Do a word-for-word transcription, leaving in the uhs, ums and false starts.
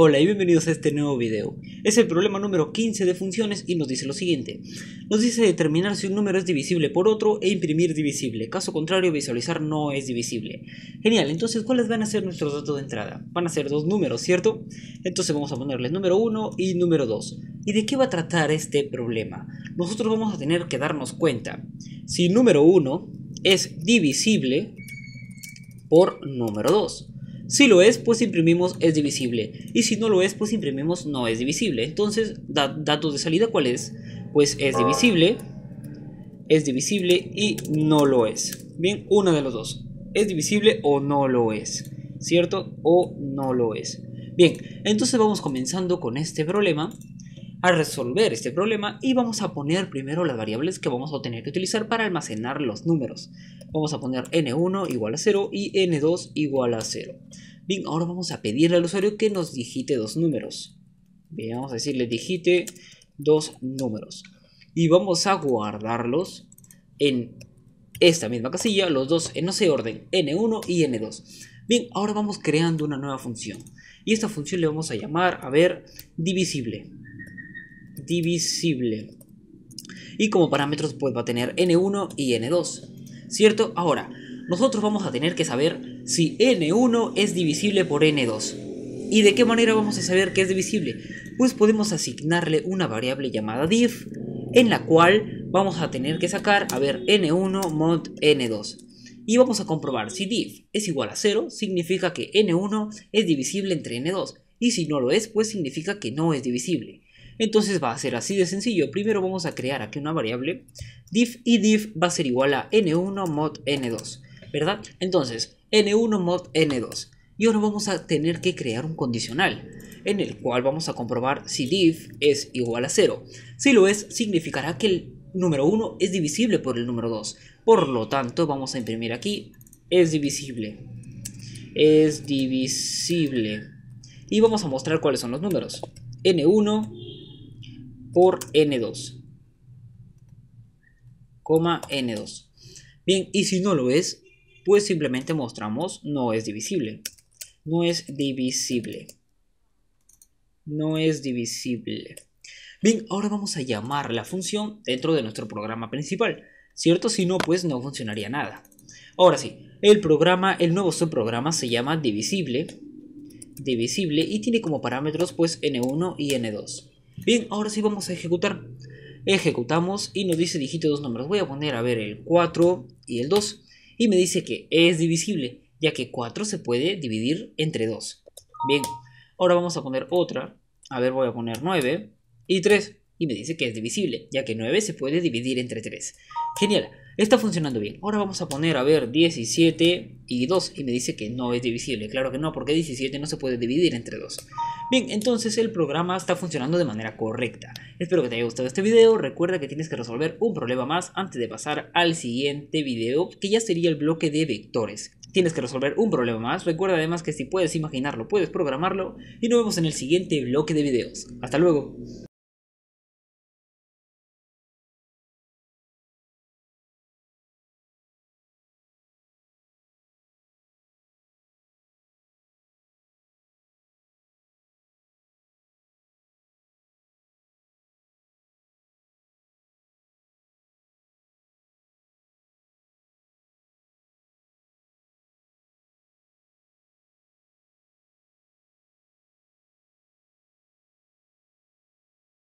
Hola y bienvenidos a este nuevo video. Es el problema número quince de funciones y nos dice lo siguiente. Nos dice determinar si un número es divisible por otro e imprimir divisible. Caso contrario, visualizar no es divisible. Genial, entonces ¿cuáles van a ser nuestros datos de entrada? Van a ser dos números, ¿cierto? Entonces vamos a ponerles número uno y número dos. ¿Y de qué va a tratar este problema? Nosotros vamos a tener que darnos cuenta si número uno es divisible por número dos. Si lo es, pues imprimimos es divisible. Y si no lo es, pues imprimimos no es divisible. Entonces, da, datos de salida, ¿cuál es? Pues es divisible, es divisible y no lo es. Bien, uno de los dos. Es divisible o no lo es, ¿cierto? O no lo es. Bien, entonces vamos comenzando con este problema, a resolver este problema, y vamos a poner primero las variables que vamos a tener que utilizar para almacenar los números. Vamos a poner ene uno igual a cero y ene dos igual a cero. Bien, ahora vamos a pedirle al usuario que nos digite dos números. Bien, vamos a decirle digite dos números y vamos a guardarlos en esta misma casilla, los dos en ese orden, ene uno y ene dos. Bien, ahora vamos creando una nueva función y esta función le vamos a llamar, a ver, divisible. Divisible. Y como parámetros pues va a tener ene uno y ene dos, ¿cierto? Ahora, nosotros vamos a tener que saber si ene uno es divisible por ene dos. ¿Y de qué manera vamos a saber que es divisible? Pues podemos asignarle una variable llamada div, en la cual vamos a tener que sacar, a ver, ene uno mod ene dos. Y vamos a comprobar si div es igual a cero, significa que ene uno es divisible entre ene dos. Y si no lo es, pues significa que no es divisible. Entonces va a ser así de sencillo. Primero vamos a crear aquí una variable div y div va a ser igual a ene uno mod ene dos, ¿verdad? Entonces ene uno mod ene dos. Y ahora vamos a tener que crear un condicional en el cual vamos a comprobar si div es igual a cero. Si lo es, significará que el número uno es divisible por el número dos. Por lo tanto, vamos a imprimir aquí es divisible. Es divisible. Y vamos a mostrar cuáles son los números. ene uno por ene dos, coma ene dos. Bien, y si no lo es, pues simplemente mostramos no es divisible. No es divisible. No es divisible. Bien, ahora vamos a llamar la función dentro de nuestro programa principal, ¿cierto? Si no, pues no funcionaría nada. Ahora sí, el programa, el nuevo subprograma se llama divisible, divisible y tiene como parámetros pues ene uno y ene dos. Bien, ahora sí vamos a ejecutar. Ejecutamos y nos dice digite dos números. Voy a poner, a ver, el cuatro y el dos. Y me dice que es divisible, ya que cuatro se puede dividir entre dos. Bien, ahora vamos a poner otra. A ver, voy a poner nueve y tres. Y me dice que es divisible, ya que nueve se puede dividir entre tres. Genial, está funcionando bien. Ahora vamos a poner, a ver, diecisiete y dos. Y me dice que no es divisible. Claro que no, porque diecisiete no se puede dividir entre dos. Bien, entonces el programa está funcionando de manera correcta. Espero que te haya gustado este video. Recuerda que tienes que resolver un problema más antes de pasar al siguiente video, que ya sería el bloque de vectores. Tienes que resolver un problema más. Recuerda además que si puedes imaginarlo, puedes programarlo. Y nos vemos en el siguiente bloque de videos. Hasta luego.